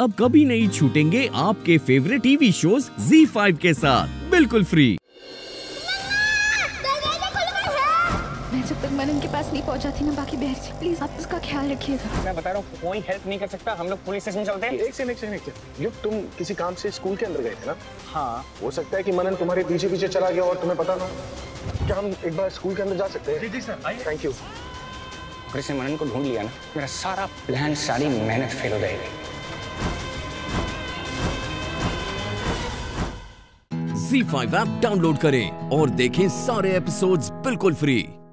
अब कभी नहीं छूटेंगे आपके फेवरेट टीवी शोज Z5 के साथ बिल्कुल फ्री। मैं जब तक मैं इनके पास नहीं पहुंचा थी ना बाकी बहन से, प्लीज आप उसका ख्याल रखिएगा। मैं बता रहा हूँ कोई हेल्प नहीं कर सकता, हम लोग पुलिस स्टेशन चलते हैं। एक सेकंड, तुम किसी काम से स्कूल के अंदर गए थे ना? हाँ, हो सकता है कि मनन तुम्हारे पीछे पीछे चला गया और तुम्हें पता ना। क्या हम एक बार स्कूल के अंदर जा सकते हैं? जी sir, thank you. Krishna Manan को ढूंढ लिया ना, मेरा सारा प्लान सारी मेहनत फेल हो जाएगी। Z5 ऐप डाउनलोड करें और देखें सारे एपिसोड्स बिल्कुल फ्री।